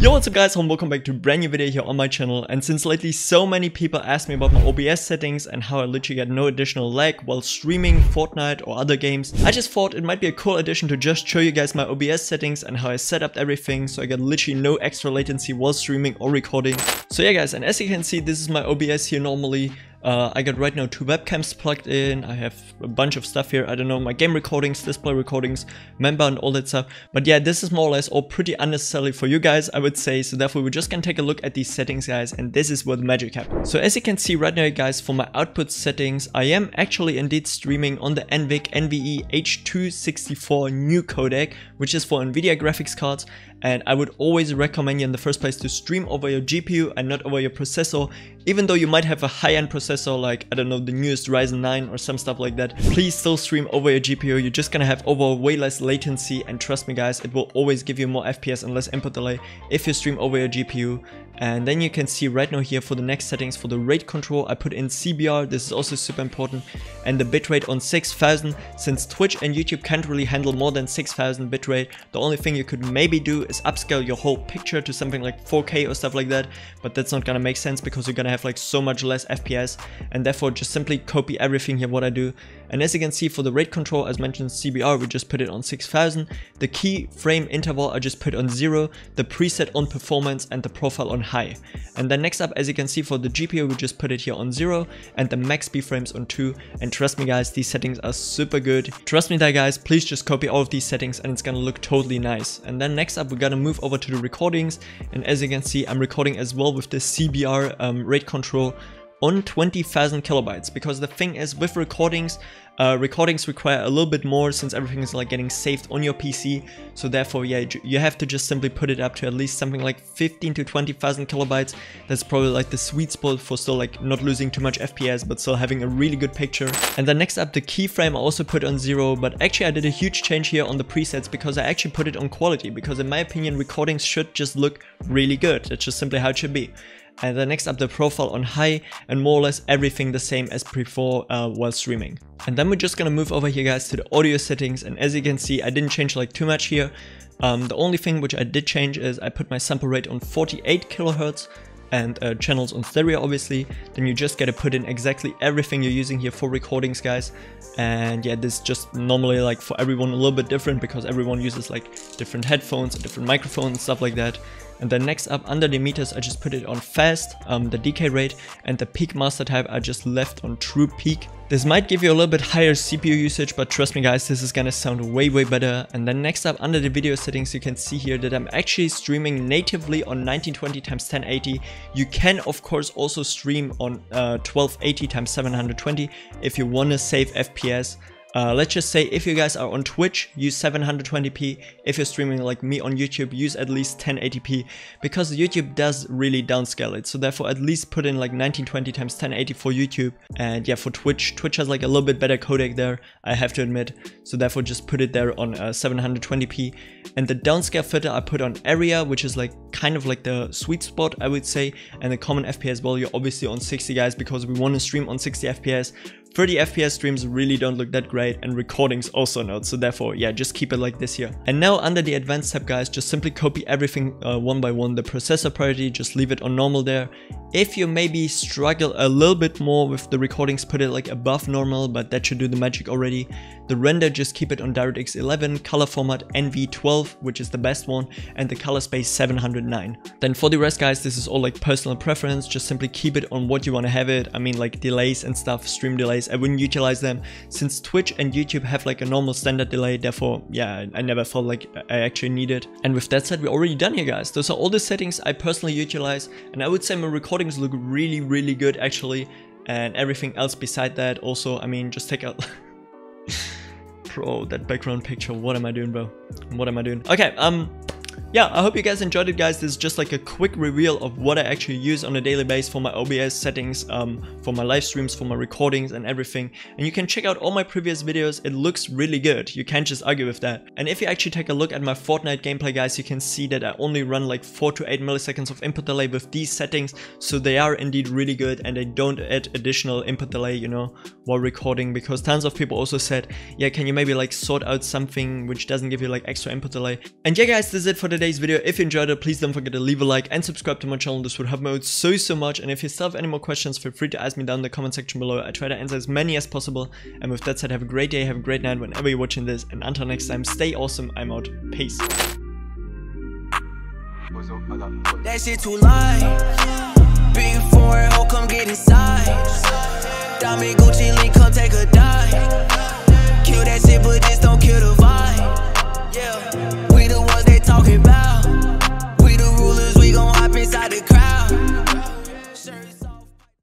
Yo, what's up guys, and welcome back to a brand new video here on my channel. And since lately so many people ask me about my OBS settings and how I literally get no additional lag while streaming Fortnite or other games, I just thought it might be a cool addition to just show you guys my OBS settings and how I set up everything so I get literally no extra latency while streaming or recording. So yeah guys, and as you can see, this is my OBS here normally. I got right now 2 webcams plugged in. I have a bunch of stuff here, I don't know, my game recordings, display recordings, member and all that stuff. But yeah, this is more or less all pretty unnecessary for you guys, I would say. So therefore we just can take a look at these settings guys, and this is where the magic happens. So as you can see right now guys, for my output settings, I am actually indeed streaming on the NVE H264 new codec, which is for Nvidia graphics cards. And I would always recommend you in the first place to stream over your GPU and not over your processor, even though you might have a high-end processor. Like, I don't know, the newest Ryzen 9 or some stuff like that. Please still stream over your GPU. You're just gonna have overall way less latency, and trust me guys, it will always give you more FPS and less input delay if you stream over your GPU. And then you can see right now here for the next settings, for the rate control, I put in CBR. This is also super important, and the bitrate on 6000, since Twitch and YouTube can't really handle more than 6000 bitrate. The only thing you could maybe do is upscale your whole picture to something like 4K or stuff like that, but that's not gonna make sense because you're gonna have like so much less FPS, and therefore just simply copy everything here what I do. And as you can see, for the rate control, as mentioned, CBR, we just put it on 6000. The key frame interval I just put on 0, the preset on performance, and the profile on high. And then next up, as you can see, for the GPU, we just put it here on 0, and the max B-frames on 2. And trust me guys, these settings are super good. Trust me there guys, please just copy all of these settings and it's gonna look totally nice. And then next up, we're gonna move over to the recordings. And as you can see, I'm recording as well with the CBR rate control on 20,000 kilobytes, because the thing is with recordings, recordings require a little bit more, since everything is like getting saved on your PC. So therefore, yeah, you have to just simply put it up to at least something like 15 to 20,000 kilobytes. That's probably like the sweet spot for still like not losing too much FPS, but still having a really good picture. And then next up, the keyframe I also put on 0, but actually I did a huge change here on the presets because I actually put it on quality, because in my opinion, recordings should just look really good. That's just simply how it should be. And then next up, the profile on high, and more or less everything the same as before while streaming. And then we're just gonna move over here guys to the audio settings, and as you can see, I didn't change like too much here. The only thing which I did change is I put my sample rate on 48 kilohertz and channels on stereo obviously. Then you just gotta put in exactly everything you're using here for recordings guys. And yeah, this just normally like for everyone a little bit different, because everyone uses like different headphones and different microphones and stuff like that. And then next up, under the meters, I just put it on fast, the decay rate, and the peak master type I just left on true peak. This might give you a little bit higher CPU usage, but trust me guys, this is gonna sound way better. And then next up, under the video settings, you can see here that I'm actually streaming natively on 1920x1080. You can of course also stream on 1280x720 if you wanna save FPS. Let's just say if you guys are on Twitch, use 720p. If you're streaming like me on YouTube, use at least 1080p, because YouTube does really downscale it. So therefore at least put in like 1920x1080 for YouTube. And yeah, for Twitch has like a little bit better codec there, I have to admit. So therefore just put it there on 720p. And the downscale filter I put on area, which is like kind of like the sweet spot I would say. And the common FPS value obviously on 60 guys, because we want to stream on 60 FPS. 30 FPS streams really don't look that great, and recordings also not, so therefore yeah, just keep it like this here. And now under the advanced tab guys, just simply copy everything one by one. The processor priority, just leave it on normal there. If you maybe struggle a little bit more with the recordings, put it like above normal, but that should do the magic already. The render, just keep it on DirectX 11, color format NV12, which is the best one, and the color space 709. Then for the rest guys, this is all like personal preference, just simply keep it on what you want to have it. I mean like delays and stuff, stream delays, I wouldn't utilize them, since Twitch and YouTube have like a normal standard delay. Therefore yeah, I never felt like I actually needed. And with that said, we're already done here guys. Those are all the settings I personally utilize, and I would say my recordings look really good actually. And everything else beside that also, I mean just take out bro, that background picture, what am I doing bro, what am I doing? Okay, yeah, I hope you guys enjoyed it guys. This is just like a quick reveal of what I actually use on a daily basis for my OBS settings, for my live streams, for my recordings and everything. And you can check out all my previous videos, it looks really good, you can't just argue with that. And if you actually take a look at my Fortnite gameplay guys, you can see that I only run like 4 to 8 milliseconds of input delay with these settings. So they are indeed really good, and they don't add additional input delay, you know, while recording, because tons of people also said, yeah, can you maybe like sort out something which doesn't give you like extra input delay. And yeah guys, this is it for for today's video. If you enjoyed it, please don't forget to leave a like and subscribe to my channel. This would help me out so much. And if you still have any more questions, feel free to ask me down in the comment section below. I try to answer as many as possible. And with that said, have a great day, have a great night whenever you're watching this. And until next time, stay awesome. I'm out. Peace. That shit too light. Big foreign hoe, come get inside. Diamond Gucci link, come take a dive. Kill that shit, but just don't kill the